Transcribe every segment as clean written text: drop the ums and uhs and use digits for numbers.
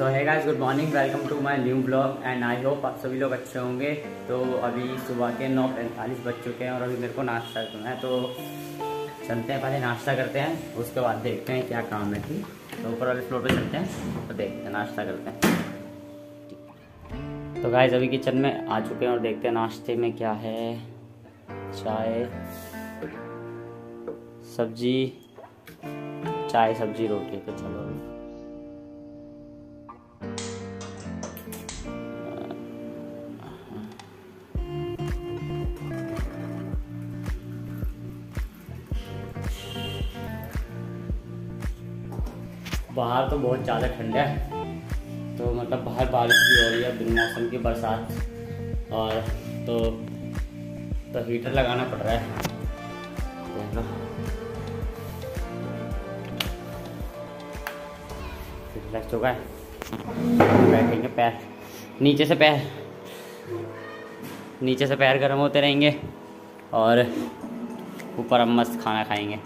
So hey guys, good morning, welcome to my new blog and I hope आप सभी लोग अच्छे होंगे। तो अभी सुबह के 9:45 बज चुके हैं और अभी मेरे को नाश्ता करना है, तो चलते हैं, पहले नाश्ता करते हैं, उसके बाद देखते हैं क्या काम है। थी तो ऊपर वाले फ्लोर पे चलते हैं, तो देखते हैं, नाश्ता करते हैं। तो गाइस अभी किचन में आ चुके हैं और देखते हैं नाश्ते में क्या है। चाय सब्जी, चाय सब्जी रोटी, तो चलो बाहर तो बहुत ज़्यादा ठंडा है, तो मतलब बाहर बारिश भी हो रही है बिन मौसम की बरसात, और तो हीटर लगाना पड़ रहा है। लग चुका है, बैठेंगे, पैर नीचे से, पैर गर्म होते रहेंगे और ऊपर हम मस्त खाना खाएंगे।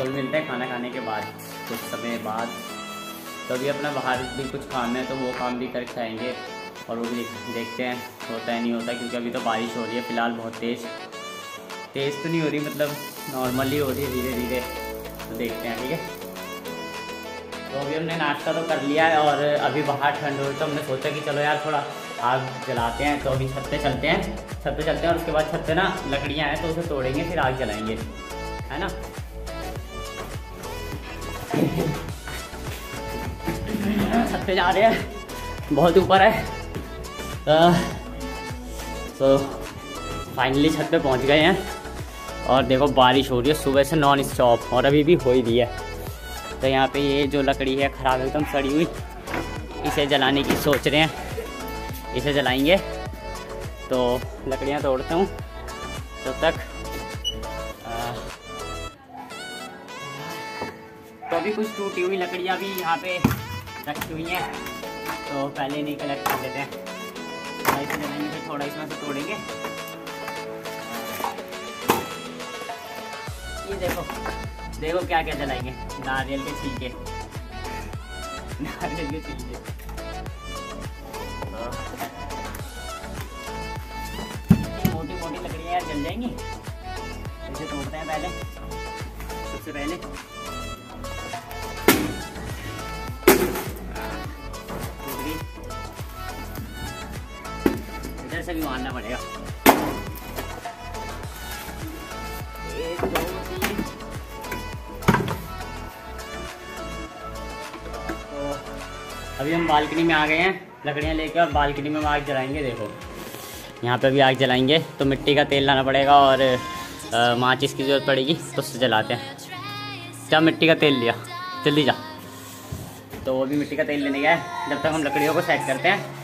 तो मिलते हैं खाना खाने के बाद कुछ समय बाद। तो अभी अपना बाहर भी कुछ काम है, तो वो काम भी करके आएंगे और वो भी देखते हैं होता है नहीं होता, क्योंकि अभी तो बारिश हो रही है फ़िलहाल, बहुत तेज़ तो नहीं हो रही, मतलब नॉर्मली हो रही है धीरे धीरे, तो देखते हैं। ठीक है, तो अभी हमने नाश्ता तो कर लिया है और अभी बाहर ठंड हो रही, तो हमने सोचा कि चलो यार थोड़ा आग जलाते हैं। तो अभी छत पे चलते हैं और उसके बाद छत पे ना लकड़ियाँ हैं, तो उसे तोड़ेंगे फिर आग जलाएंगे, है ना। छत पे जा रहे हैं, बहुत ऊपर है। तो फाइनली छत पे पहुंच गए हैं और देखो बारिश हो रही है सुबह से नॉन स्टॉप और अभी भी हो ही रही है। तो यहाँ पे ये जो लकड़ी है ख़राब एकदम सड़ी हुई, इसे जलाने की सोच रहे हैं, इसे जलाएंगे। तो लकड़ियाँ तोड़ता हूँ तब तक। तो अभी कुछ टूटी हुई लकड़ियाँ भी यहाँ पे रखी हुई हैं, तो पहले इन्हें कलेक्ट कर लेते हैं, इसे जलाएंगे फिर थोड़ा इसमें से तोड़ेंगे। ये देखो क्या जलाएंगे, नारियल के छिलके। मोटी मोटी लकड़ियाँ यार जल जाएंगी, इसे तोड़ते हैं पहले। सबसे पहले इधर से भी मारना पड़ेगा। 1, 2, 3। तो अभी हम बालकनी में आ गए हैं लकड़ियाँ लेकर और बालकनी में आग जलाएंगे। देखो यहाँ पे भी आग जलाएंगे, तो मिट्टी का तेल लाना पड़ेगा और माचिस की जरूरत पड़ेगी, तो उससे जलाते हैं। जब मिट्टी का तेल लिया, जल्दी जा। तो वो भी मिट्टी का तेल लेने गया है, जब तक हम लकड़ियों को सेट करते हैं।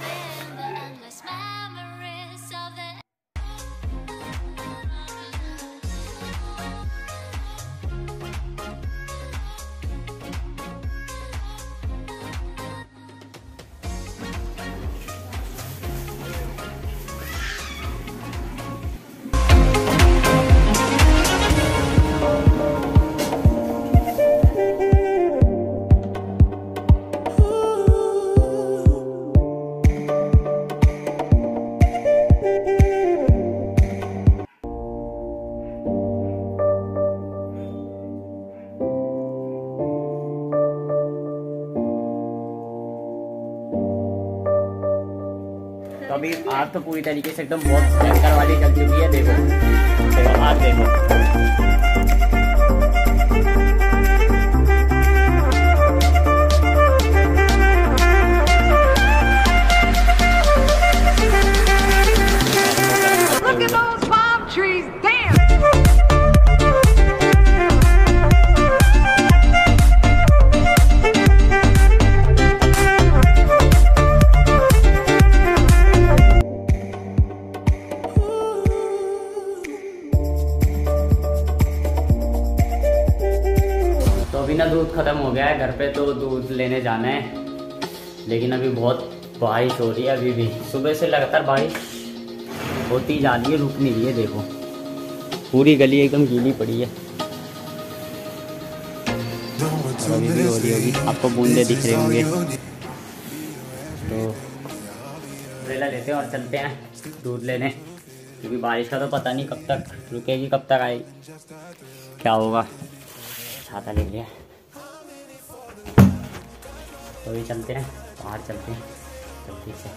तो अभी आग तो पूरी तरीके से एकदम बहुत भयंकर वाली जल चुकी है। देखो आग, दूध खत्म हो गया है घर पे, तो दूध लेने जाना है, लेकिन अभी बहुत बारिश हो रही है। अभी भी सुबह से लगातार बारिश होती जा रही है, रुक नहीं रही है। देखो पूरी गली एकदम गीली पड़ी है। अभी भी हो रही होगी, आपको बूंदे दिख रहे होंगे। तो अम्ब्रेला लेते हैं और चलते हैं दूध लेने, क्योंकि बारिश का तो पता नहीं कब तक रुकेगी, कब तक आएगी, क्या होगा। छाता ले लिया, तो भी चलते हैं बाहर, चलते हैं जल्दी से।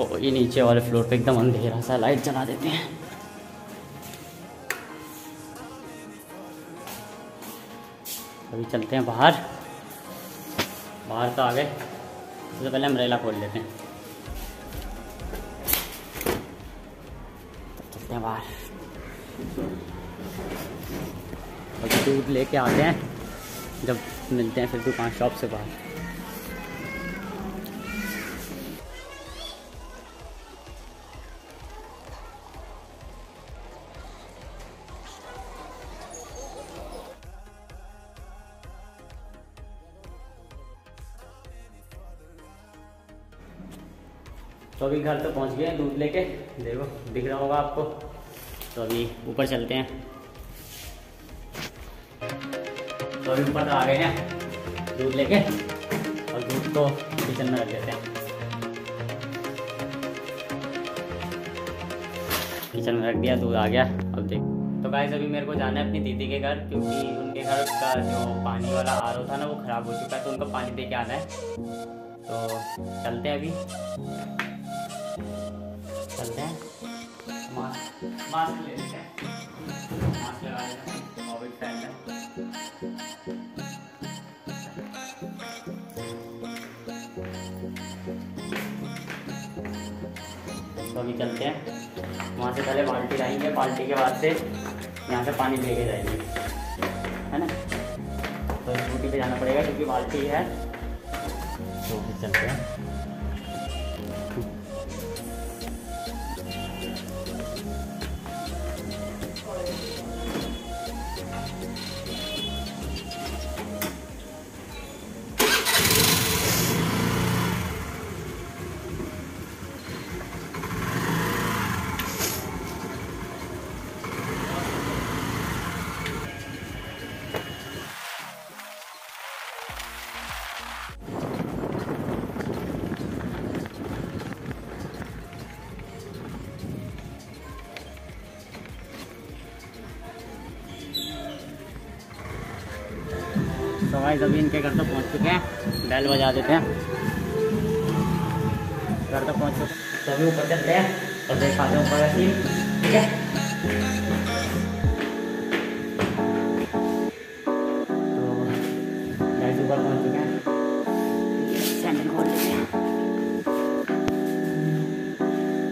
ओ ये नीचे वाले फ्लोर पे एकदम अंधेरा सा, लाइट जला देते हैं। अभी चलते हैं बाहर। बाहर तो आ गए, सबसे पहले अम्ब्रेला खोल लेते हैं, तो चलते हैं बाहर। अभी दूध लेके आते हैं, जब मिलते हैं फिर दुकान शॉप से बाहर। तो अभी घर तो पहुंच गए हैं दूध लेके, देखो दिख रहा होगा आपको। तो अभी ऊपर चलते हैं। तो अभी ऊपर तो आ गए हैं दूध लेके, और दूध को किचन में रख देते हैं। किचन में रख दिया, दूध आ गया। अब देख तो गाइस अभी मेरे को जाना है अपनी दीदी के घर, क्योंकि उनके घर का जो पानी वाला आर था ना वो खराब हो चुका है, तो उनको पानी दे के आना है। तो चलते हैं, अभी चलते हैं। मास्क ले लेते हैं, मास्क लगा लेते हैं, कोविड टाइम है। तो अभी चलते हैं, वहाँ से पहले बाल्टी लाएंगे, बाल्टी के बाद से यहाँ से पानी लेके जाएंगे, है ना। तो स्कूटी पे जाना पड़ेगा क्योंकि बाल्टी है। तो फिर चलते हैं। तो गाइस अभी इनके घर तो पहुंच चुके हैं, बैल बजा देते हैं। घर तो पहुंच चुके, सभी ऊपर चलते हैं और देख पाते हैं ऊपर का सीन, ठीक है। तो गाइस ऊपर पहुंच चुके हैं, सैंडल खोल लेते हैं,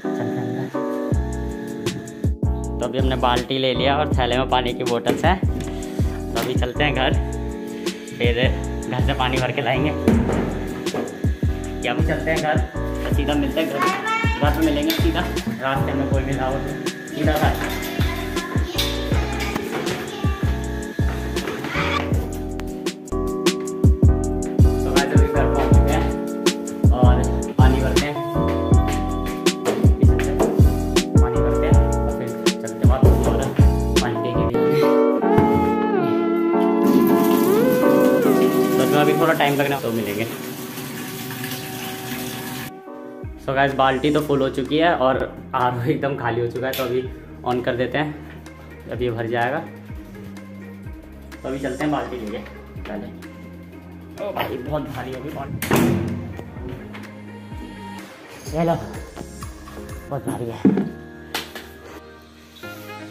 चलते हैं अंदर। तो अभी हमने बाल्टी ले लिया और थैले में पानी की बोतल्स है। तो अभी चलते हैं घर, फिर घर से पानी भर के लाएंगे। क्या हम चलते हैं घर, तो सीधा मिलते हैं घर, घर में मिलेंगे सीधा, रास्ते में कोई भी ना हो सीधा घर। तो गाइस अभी घर पहुँच चुके हैं और पानी भरते हैं, पानी भरते हैं और फिर चलते वापस और पानी देंगे। अभी थोड़ा टाइम लगना, तो मिलेंगे। सो गाइस बाल्टी तो फुल हो चुकी है और आर एकदम खाली हो चुका है, तो अभी ऑन कर देते हैं, अभी ये भर जाएगा। तो अभी चलते हैं बाल्टी लेके पहले। ओ भाई बहुत भारी होगी बाल्टी, चलो बहुत भारी है।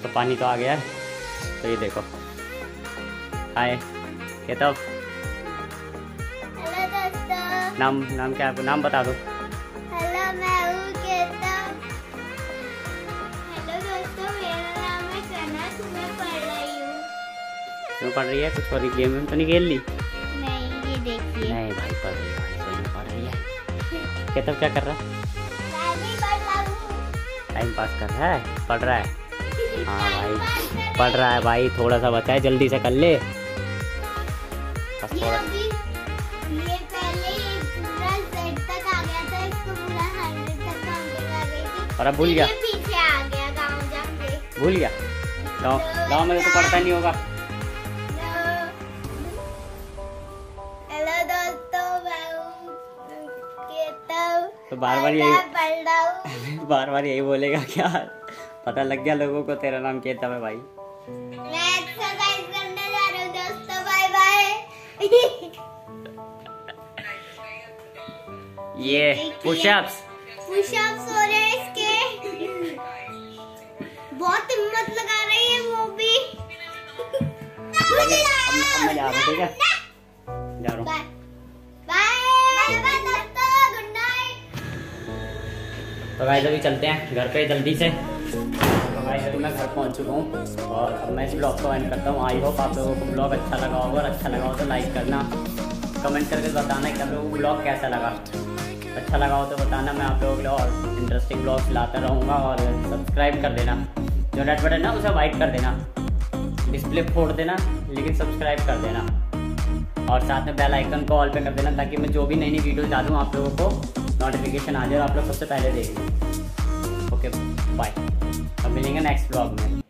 तो पानी तो आ गया है, तो ये देखो। हाय कहता, नाम नाम क्या है आपका, नाम बता दो। हेलो मैं हूं केतव। हेलो दोस्तों मेरा नाम है कनक, मैं पढ़ रही हूं। तुम पढ़ रही है, कुछ और गेम में तो नहीं खेल ली? नहीं ये देखिए। नहीं भाई पढ़ रही है। केतव क्या कर रहा है? टाइम पास कर रहा है, पढ़ रहा है। हाँ भाई पढ़ रहा है भाई, थोड़ा सा बताए, जल्दी से कर ले बस थोड़ा। और अब भूल गया, पीछे आ गया भूल गया? गाँव गाँव में तो पढ़ता नहीं होगा। हेलो दोस्तों, तो बार बार यही बोलेगा क्या? पता लग गया लोगों को तेरा नाम केतव है भाई। मैं एक्सरसाइज करने जा रहा हूं दोस्तों, बाय बाय। ये पुशअप्स हो रहे हैं इसके, बहुत हिम्मत लगा रही है वो भी। मैं जा रहा हूं, ठीक है, जा रहा हूं। तो गाइस अभी चलते हैं घर पे जल्दी से। तो गाइस अभी मैं घर पहुंच चुका हूँ और अब मैं इस ब्लॉग को एंड करता हूँ। आई होप आप लोगों को ब्लॉग अच्छा लगा होगा, और अच्छा लगा हो तो लाइक करना, कमेंट करके बताना कि आप लोगों को ब्लॉग कैसा लगा। अच्छा लगा हो तो बताना, मैं आप लोगों के लिए और इंटरेस्टिंग ब्लॉग लाता रहूँगा। और सब्सक्राइब कर देना, जो रेड बटन है उसे वाइट कर देना, डिस्प्ले फोड़ देना, लेकिन सब्सक्राइब कर देना। और साथ में बेल आइकन को ऑल पे कर देना, ताकि मैं जो भी नई नई वीडियो डालूँ आप लोगों को नोटिफिकेशन आ जाए और आप लोग सबसे पहले देख लें। ओके बाय, अब मिलेंगे नेक्स्ट ब्लॉग में।